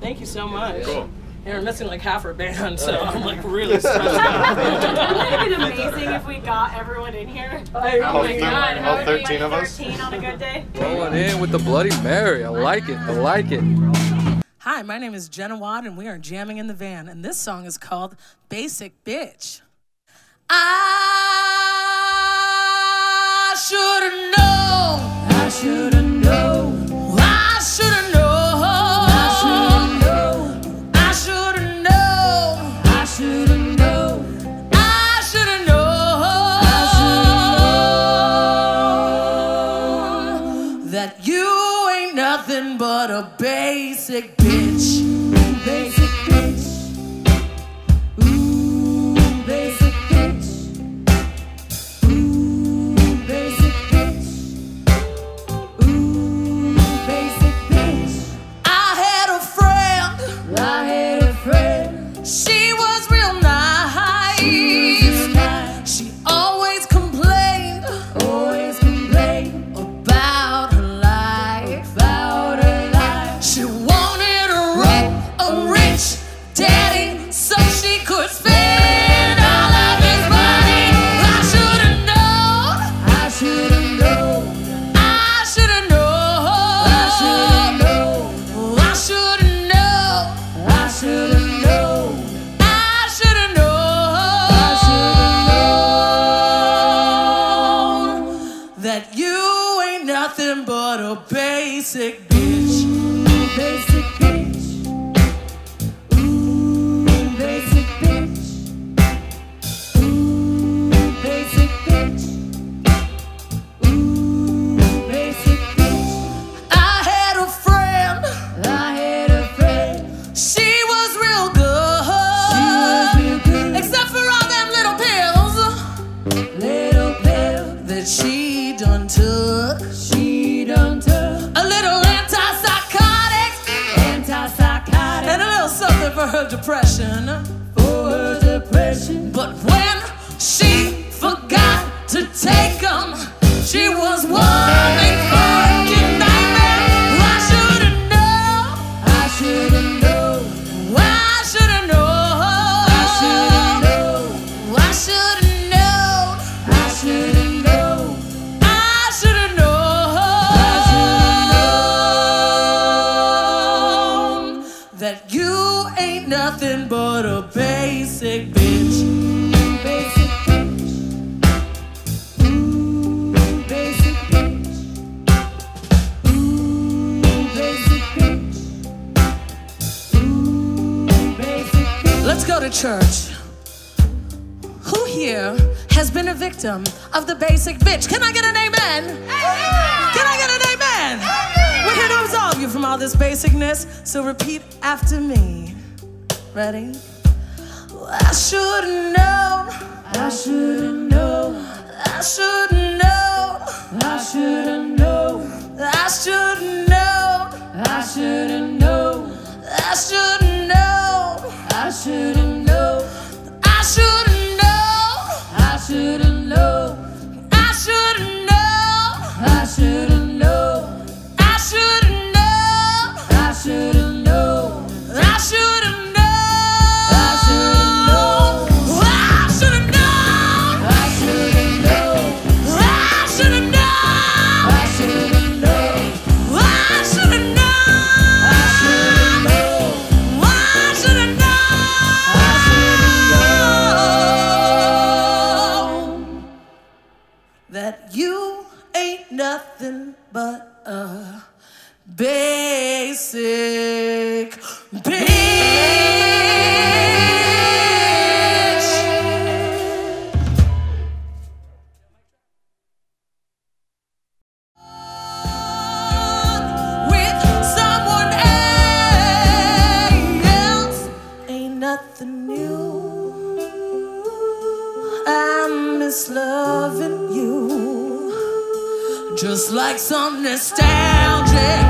Thank you so much. Cool. And we're missing like half our band, so I'm like really stressed out. Wouldn't it be amazing if we got everyone in here? Like, oh my God, how would it be like 13 on a good day? Rolling in with the Bloody Mary. I like it. I like it. Hi, my name is Jen Awad, and we are jamming in the van. And this song is called "Basic Bitch." I should've known. I should've known. I should've known. Nothing but a basic bitch. Basic bitch. Ooh, basic bitch. Ooh, basic bitch. Ooh, basic bitch. I had a friend. I had a friend. She was real nice. She was nice. She always complained. Always complained about her. That you ain't nothing but a basic bitch. Basic bitch. Ooh, basic bitch. Ooh, basic bitch. Ooh, basic bitch. I had a friend. I had a friend. She was real good. She was real good. Except for all them little pills. Little pills that she done took. She done took a little antipsychotic, and a little something for her depression. For her depression. But when she forgot to take them, she was one big fucking nightmare. I should've known. I should've known. I should've known. I should've known. I should've known. I should've known. That you ain't nothing but a basic bitch. Basic bitch. Ooh, basic bitch. Ooh, basic bitch. Ooh, basic bitch. Let's go to church. Who here has been a victim of the basic bitch? Can I get an amen? Amen. Can I get an amen? Amen. We're here to absolve you from all this basicness, so repeat after me. Ready? I should've known. I should've known. I should've known. I should've known. I should've known. I should've known. I should've known. I should've known. I should've known. I should've known. I should've known. I should've known. That you ain't nothing but a basic bitch. With someone else ain't nothing new. I miss loving you. Just like some nostalgic